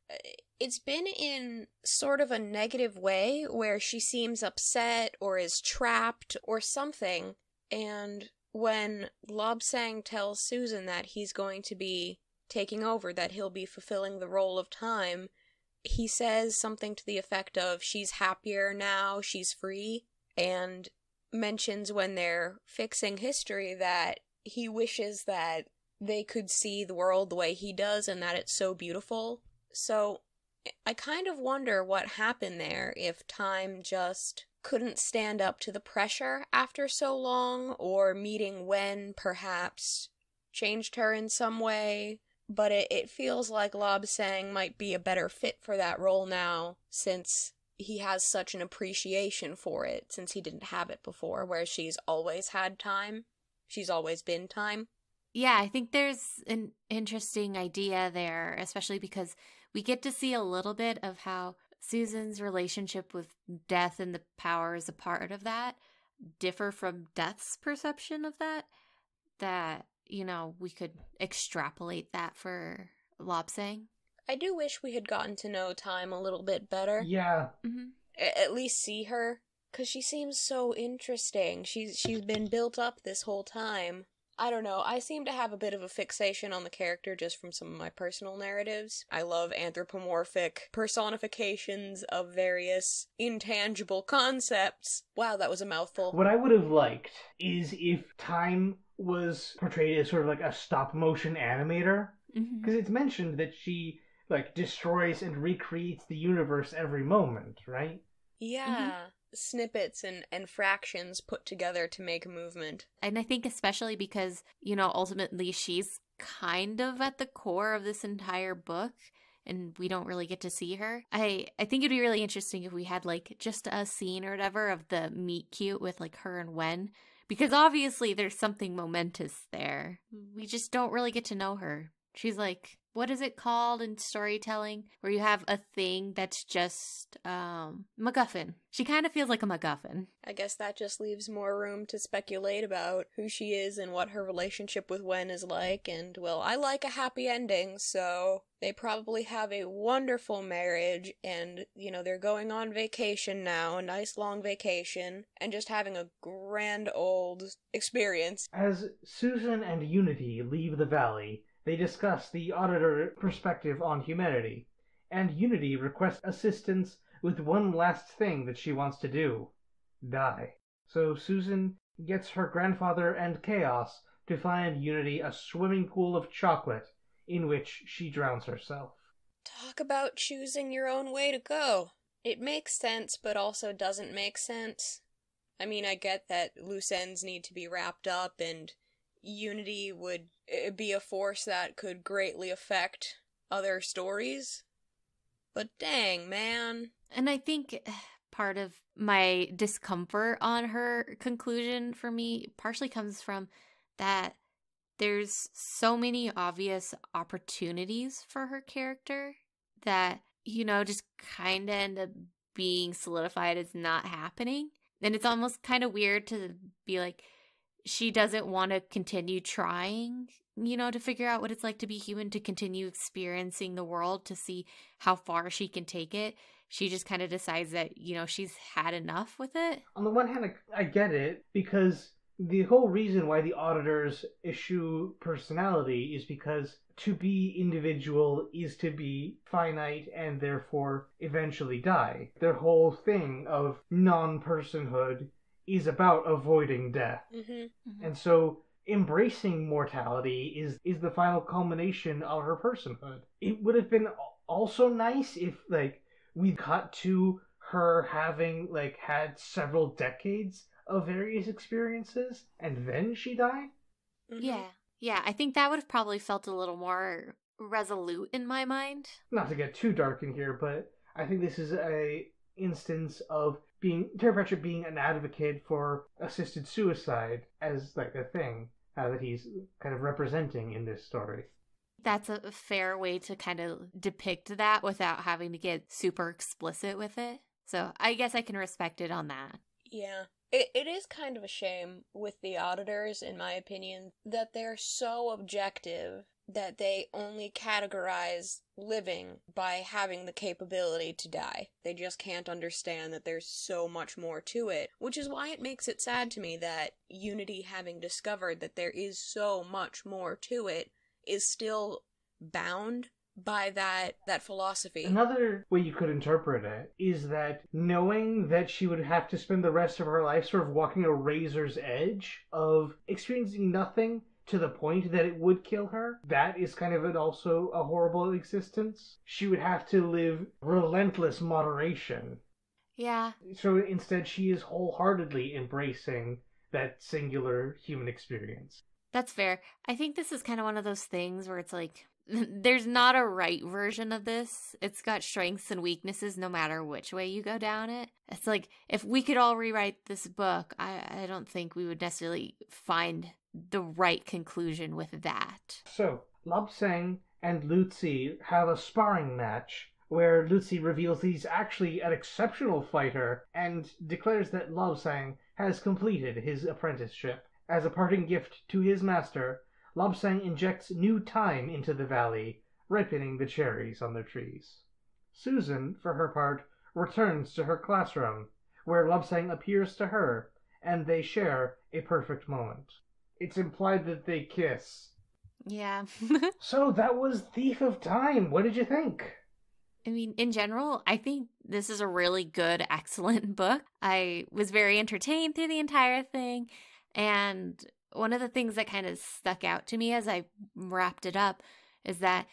it's been in sort of a negative way where she seems upset or is trapped or something, and when Lobsang tells Susan that he's going to be taking over, that he'll be fulfilling the role of time, he says something to the effect of, she's happier now, she's free, and mentions when they're fixing history that he wishes that they could see the world the way he does and that it's so beautiful. So I kind of wonder what happened there, if time just couldn't stand up to the pressure after so long, or meeting Wen perhaps changed her in some way, but it, it feels like Lobsang might be a better fit for that role now, since he has such an appreciation for it, since he didn't have it before, where she's always had time. She's always been time. Yeah, I think there's an interesting idea there, especially because we get to see a little bit of how Susan's relationship with death and the power is a part of that, differ from death's perception of that, that, you know, we could extrapolate that for Lobsang. I do wish we had gotten to know Time a little bit better. Yeah. Mm-hmm. At least see her, because she seems so interesting. She's She's been built up this whole time. I don't know. I seem to have a bit of a fixation on the character just from some of my personal narratives. I love anthropomorphic personifications of various intangible concepts. Wow, that was a mouthful. What I would have liked is if Time was portrayed as sort of like a stop-motion animator, because mm-hmm. it's mentioned that she, like, destroys and recreates the universe every moment, right? Yeah. Mm-hmm. Snippets and, and fractions put together to make a movement. And I think especially because, you know, ultimately she's kind of at the core of this entire book, and we don't really get to see her. I, I think it'd be really interesting if we had, like, just a scene or whatever of the meet-cute with, like, her and Wen, because obviously there's something momentous there. We just don't really get to know her. She's like, what is it called in storytelling where you have a thing that's just um, MacGuffin? She kind of feels like a MacGuffin. I guess that just leaves more room to speculate about who she is and what her relationship with Wen is like. And, well, I like a happy ending, so they probably have a wonderful marriage. And, you know, they're going on vacation now, a nice long vacation, and just having a grand old experience. As Susan and Unity leave the valley, they discuss the auditor perspective on humanity, and Unity requests assistance with one last thing that she wants to do. Die. So Susan gets her grandfather and Chaos to find Unity a swimming pool of chocolate, in which she drowns herself. Talk about choosing your own way to go. It makes sense, but also doesn't make sense. I mean, I get that loose ends need to be wrapped up, and Unity would be a force that could greatly affect other stories. But dang, man. And I think part of my discomfort on her conclusion for me partially comes from that there's so many obvious opportunities for her character that, you know, just kind of end up being solidified as not happening. And it's almost kind of weird to be like, she doesn't want to continue trying, you know, to figure out what it's like to be human, to continue experiencing the world, to see how far she can take it. She just kind of decides that, you know, she's had enough with it. On the one hand, I, I get it, because the whole reason why the auditors eschew personality is because to be individual is to be finite and therefore eventually die. Their whole thing of non-personhood is about avoiding death. Mm-hmm. Mm-hmm. And so embracing mortality is, is the final culmination of her personhood. It would have been also nice if, like, we got to her having, like, had several decades of various experiences, and then she died? Yeah. Yeah, I think that would have probably felt a little more resolute in my mind. Not to get too dark in here, but I think this is a instance of being Terry Pratchett being an advocate for assisted suicide as, like, a thing uh, that he's kind of representing in this story. That's a fair way to kind of depict that without having to get super explicit with it. So I guess I can respect it on that. Yeah. It, it is kind of a shame with the auditors, in my opinion, that they're so objective that they only categorize living by having the capability to die. They just can't understand that there's so much more to it, which is why it makes it sad to me that Unity, having discovered that there is so much more to it, is still bound by that that philosophy. Another way you could interpret it is that knowing that she would have to spend the rest of her life sort of walking a razor's edge of experiencing nothing to the point that it would kill her, that is kind of an also a horrible existence. She would have to live relentless moderation. Yeah. So instead she is wholeheartedly embracing that singular human experience. That's fair. I think this is kind of one of those things where it's like, there's not a right version of this. It's got strengths and weaknesses no matter which way you go down it. It's like, if we could all rewrite this book, I, I don't think we would necessarily find the right conclusion with that. So, Lobsang and Lu-Tze have a sparring match where Lu-Tze reveals he's actually an exceptional fighter and declares that Lobsang has completed his apprenticeship. As a parting gift to his master, Lobsang injects new time into the valley, ripening the cherries on the trees. Susan, for her part, returns to her classroom, where Lobsang appears to her, and they share a perfect moment. It's implied that they kiss. Yeah. So that was Thief of Time. What did you think? I mean, in general, I think this is a really good, excellent book. I was very entertained through the entire thing. And one of the things that kind of stuck out to me as I wrapped it up is that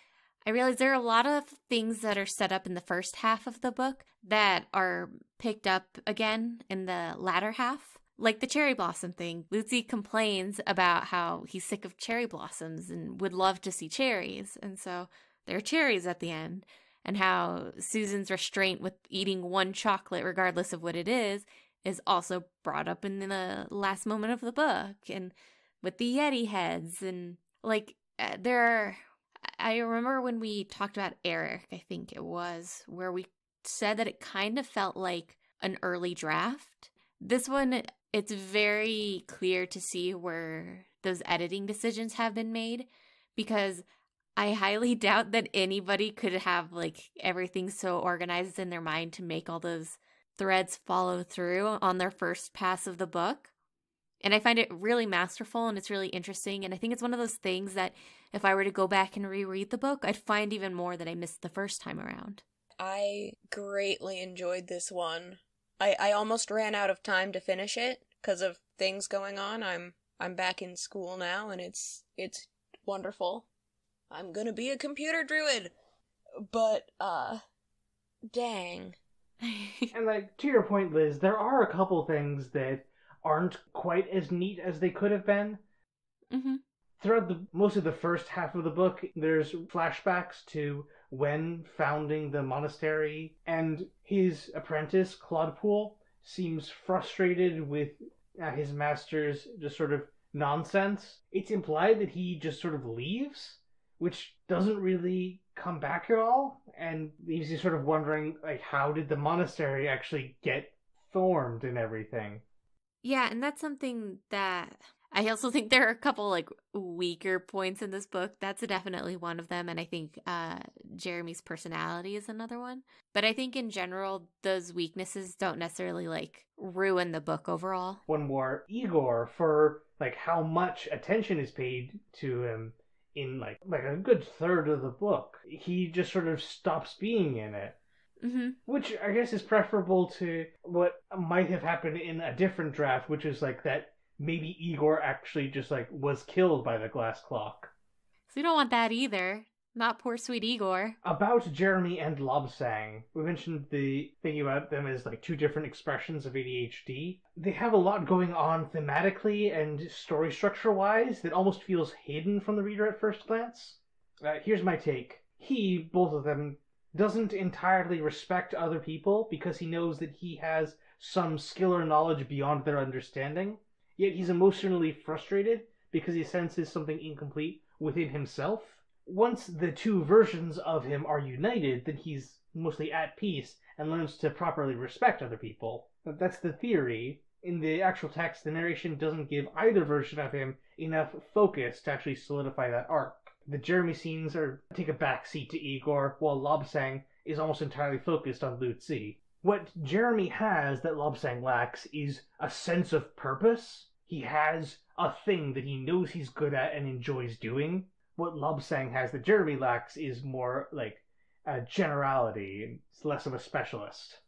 I realized there are a lot of things that are set up in the first half of the book that are picked up again in the latter half. Like the cherry blossom thing. Lu-Tze complains about how he's sick of cherry blossoms and would love to see cherries. And so there are cherries at the end. And how Susan's restraint with eating one chocolate, regardless of what it is, is also brought up in the last moment of the book, and with the Yeti heads, and like there are, I remember when we talked about Eric, I think it was, where we said that it kind of felt like an early draft. This one, it's very clear to see where those editing decisions have been made, because I highly doubt that anybody could have like everything so organized in their mind to make all those threads follow through on their first pass of the book. And I find it really masterful, and it's really interesting, and I think it's one of those things that if I were to go back and reread the book, I'd find even more that I missed the first time around. I greatly enjoyed this one. I, I almost ran out of time to finish it because of things going on. I'm I'm back in school now, and it's it's wonderful. I'm gonna be a computer druid. But uh dang. And, like, to your point, Liz, there are a couple things that aren't quite as neat as they could have been. Mm-hmm. Throughout the, most of the first half of the book, there's flashbacks to Wen founding the monastery, and his apprentice, Clodpool, seems frustrated with uh, his master's just sort of nonsense. It's implied that he just sort of leaves, which doesn't really come back at all, and leaves you sort of wondering, like, how did the monastery actually get formed and everything? Yeah, and that's something that I also think there are a couple like weaker points in this book. That's definitely one of them. And I think uh, Jeremy's personality is another one. But I think in general, those weaknesses don't necessarily like ruin the book overall. One more, Igor, for like how much attention is paid to him in like like a good third of the book. He just sort of stops being in it. Mm-hmm. Which I guess is preferable to what might have happened in a different draft, which is like that maybe Igor actually just like was killed by the glass clock. So you don't want that either. Not poor sweet Igor. About Jeremy and Lobsang, we mentioned the thing about them as like two different expressions of A D H D. They have a lot going on thematically and story structure-wise that almost feels hidden from the reader at first glance. Uh, here's my take. He, both of them, doesn't entirely respect other people because he knows that he has some skill or knowledge beyond their understanding. Yet he's emotionally frustrated because he senses something incomplete within himself. Once the two versions of him are united, then he's mostly at peace and learns to properly respect other people. That's the theory. In the actual text, the narration doesn't give either version of him enough focus to actually solidify that arc. The Jeremy scenes are take a backseat to Igor, while Lobsang is almost entirely focused on Lu-Tze. What Jeremy has that Lobsang lacks is a sense of purpose. He has a thing that he knows he's good at and enjoys doing. What Lobsang has that Jeremy lacks is more like a generality, and it's less of a specialist.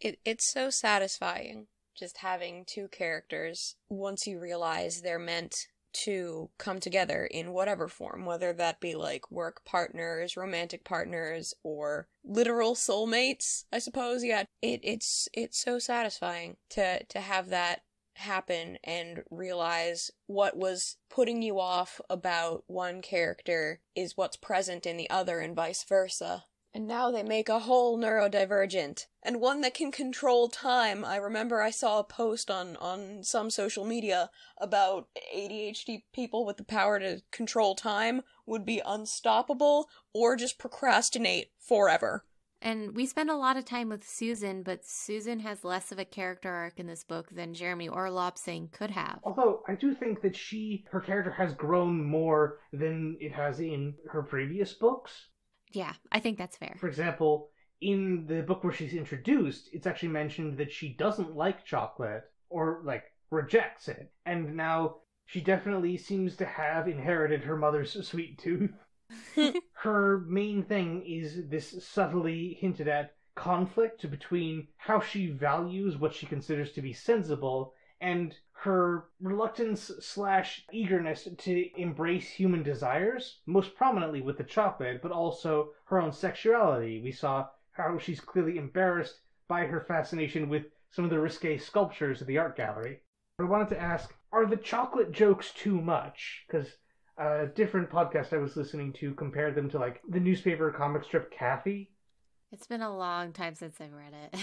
It It's so satisfying just having two characters once you realize they're meant to come together in whatever form, whether that be like work partners, romantic partners, or literal soulmates, I suppose. Yeah, it, it's it's so satisfying to, to have that happen and realize what was putting you off about one character is what's present in the other and vice versa. And now they make a whole neurodivergent and one that can control time. I remember I saw a post on, on some social media about A D H D people with the power to control time would be unstoppable or just procrastinate forever. And we spend a lot of time with Susan, but Susan has less of a character arc in this book than Jeremy or Lobsang could have. Although, I do think that she, her character has grown more than it has in her previous books. Yeah, I think that's fair. For example, in the book where she's introduced, it's actually mentioned that she doesn't like chocolate, or, like, rejects it. And now, she definitely seems to have inherited her mother's sweet tooth. Her main thing is this subtly hinted at conflict between how she values what she considers to be sensible and her reluctance slash eagerness to embrace human desires, most prominently with the chocolate, but also her own sexuality. We saw how she's clearly embarrassed by her fascination with some of the risque sculptures at the art gallery. I wanted to ask, are the chocolate jokes too much? Because a different podcast I was listening to compared them to, like, the newspaper comic strip Kathy. It's been a long time since I've read it.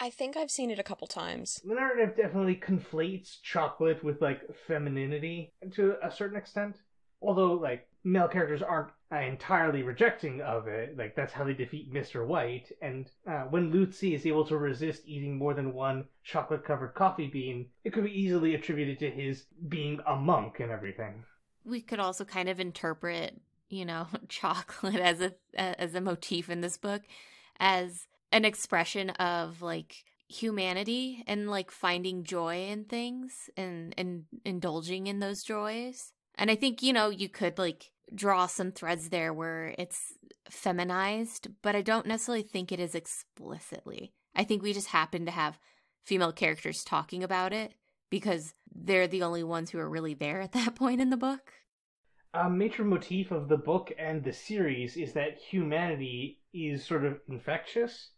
I think I've seen it a couple times. The narrative definitely conflates chocolate with, like, femininity to a certain extent. Although, like, male characters aren't uh, entirely rejecting of it. Like, that's how they defeat Mister White. And uh, when Lu-Tze is able to resist eating more than one chocolate-covered coffee bean, it could be easily attributed to his being a monk and everything. We could also kind of interpret, you know, chocolate as a as a motif in this book as an expression of, like, humanity and, like, finding joy in things and, and indulging in those joys. And I think, you know, you could, like, draw some threads there where it's feminized, but I don't necessarily think it is explicitly. I think we just happen to have female characters talking about it, because they're the only ones who are really there at that point in the book. A major motif of the book and the series is that humanity is sort of infectious,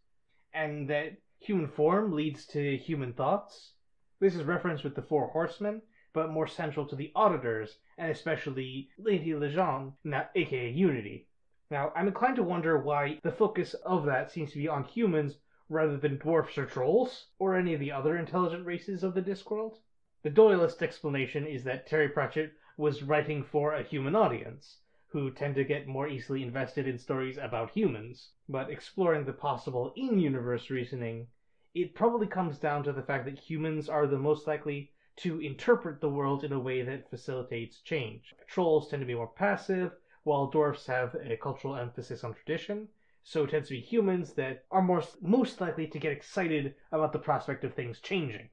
and that human form leads to human thoughts. This is referenced with the Four Horsemen, but more central to the Auditors, and especially Lady Lejean, now, aka Unity. Now, I'm inclined to wonder why the focus of that seems to be on humans rather than dwarfs or trolls, or any of the other intelligent races of the Discworld. The Doyleist explanation is that Terry Pratchett was writing for a human audience, who tend to get more easily invested in stories about humans. But exploring the possible in-universe reasoning, it probably comes down to the fact that humans are the most likely to interpret the world in a way that facilitates change. Trolls tend to be more passive, while dwarfs have a cultural emphasis on tradition, so it tends to be humans that are more, most likely to get excited about the prospect of things changing.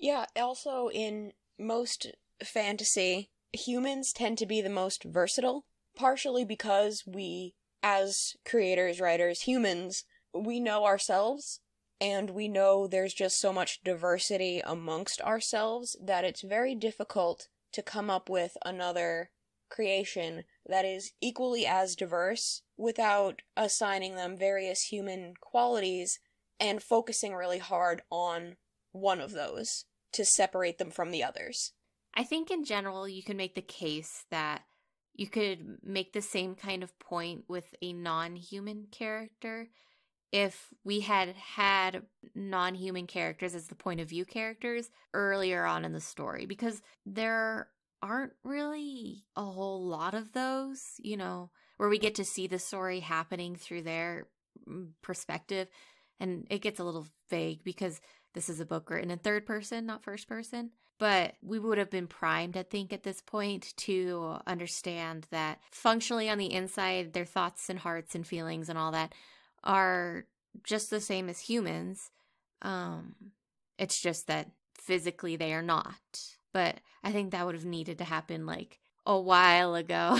Yeah, also in most fantasy, humans tend to be the most versatile, partially because we, as creators, writers, humans, we know ourselves, and we know there's just so much diversity amongst ourselves that it's very difficult to come up with another creation that is equally as diverse without assigning them various human qualities and focusing really hard on one of those to separate them from the others. I think in general you can make the case that you could make the same kind of point with a non-human character. If we had had non-human characters as the point of view characters earlier on in the story, because there aren't really a whole lot of those, you know, where we get to see the story happening through their perspective. And it gets a little vague because this is a book written in third person, not first person. But we would have been primed, I think, at this point to understand that functionally on the inside, their thoughts and hearts and feelings and all that are just the same as humans. Um, it's just that physically they are not. But I think that would have needed to happen like a while ago.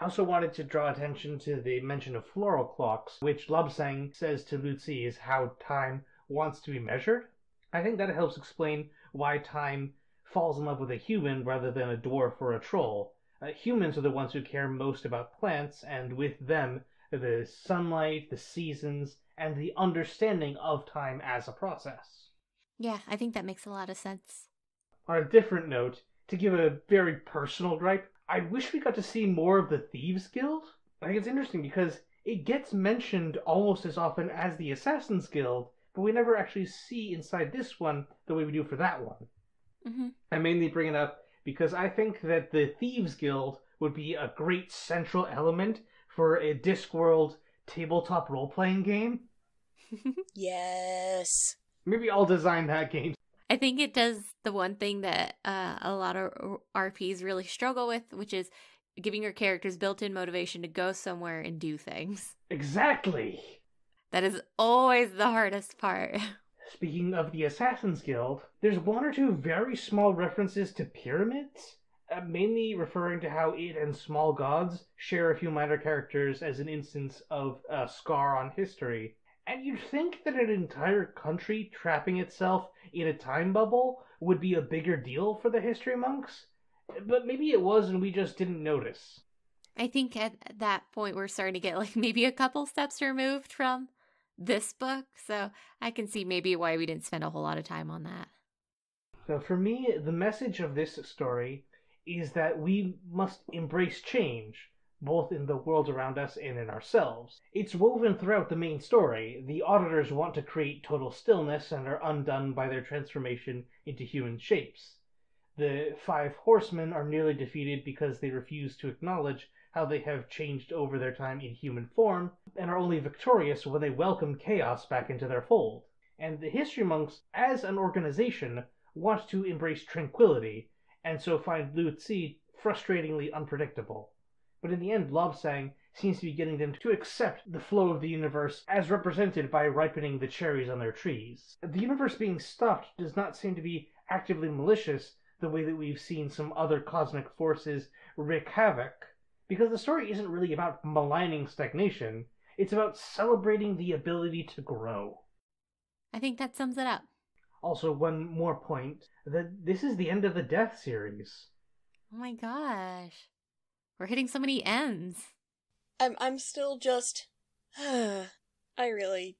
I also wanted to draw attention to the mention of floral clocks, which Lobsang says to Lu-Tze is how time wants to be measured. I think that helps explain why time falls in love with a human rather than a dwarf or a troll. Uh, humans are the ones who care most about plants, and with them, the sunlight, the seasons, and the understanding of time as a process. Yeah, I think that makes a lot of sense. On a different note, to give a very personal gripe, I wish we got to see more of the Thieves' Guild. I think it's interesting because it gets mentioned almost as often as the Assassin's Guild, but we never actually see inside this one the way we do for that one. Mm-hmm. I mainly bring it up because I think that the Thieves' Guild would be a great central element for a Discworld tabletop role-playing game. Yes. Maybe I'll design that game. I think it does the one thing that uh, a lot of R Ps really struggle with, which is giving your characters built-in motivation to go somewhere and do things. Exactly. That is always the hardest part. Speaking of the Assassin's Guild, there's one or two very small references to pyramids, uh, mainly referring to how it and Small Gods share a few minor characters as an instance of a scar on history. And you'd think that an entire country trapping itself in a time bubble would be a bigger deal for the History Monks, but maybe it was and we just didn't notice. I think at that point we're starting to get like maybe a couple steps removed from this book, so I can see maybe why we didn't spend a whole lot of time on that. So for me, the message of this story is that we must embrace change, both in the world around us and in ourselves. It's woven throughout the main story. The auditors want to create total stillness and are undone by their transformation into human shapes. The five horsemen are nearly defeated because they refuse to acknowledge how they have changed over their time in human form, and are only victorious when they welcome chaos back into their fold. And the History Monks, as an organization, want to embrace tranquility, and so find Lu-Tze frustratingly unpredictable. But in the end, Lobsang seems to be getting them to accept the flow of the universe as represented by ripening the cherries on their trees. The universe being stopped does not seem to be actively malicious the way that we've seen some other cosmic forces wreak havoc, because the story isn't really about maligning stagnation, it's about celebrating the ability to grow. I think that sums it up. Also, one more point, that this is the end of the Death series. Oh my gosh. We're hitting so many ends. I'm, I'm still just... I really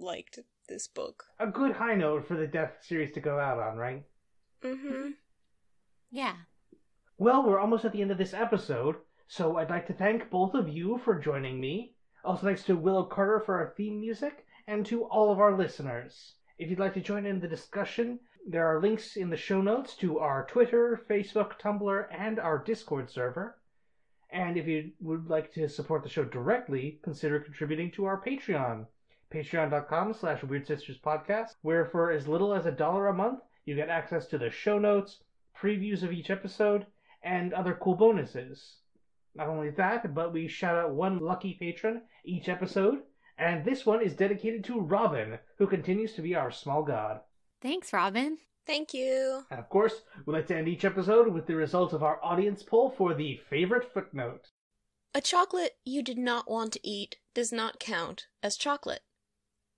liked this book. A good high note for the Death series to go out on, right? Mm-hmm. Yeah. Well, we're almost at the end of this episode, so I'd like to thank both of you for joining me. Also thanks to Willow Carter for our theme music, and to all of our listeners. If you'd like to join in the discussion, there are links in the show notes to our Twitter, Facebook, Tumblr, and our Discord server. And if you would like to support the show directly, consider contributing to our Patreon. Patreon dot com slash Weird Sisters Podcast, where for as little as a dollar a month, You get access to the show notes, previews of each episode, and other cool bonuses. Not only that, but we shout out one lucky patron each episode, and this one is dedicated to Robin, who continues to be our small god. Thanks, Robin. Thank you. And of course, we like to end each episode with the results of our audience poll for the favorite footnote. A chocolate you did not want to eat does not count as chocolate.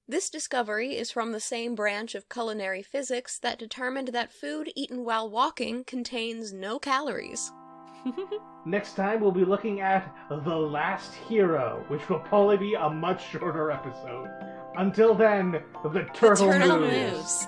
This discovery is from the same branch of culinary physics that determined that food eaten while walking contains no calories. Next time, we'll be looking at The Last Hero, which will probably be a much shorter episode. Until then, the turtle, the turtle moves. moves.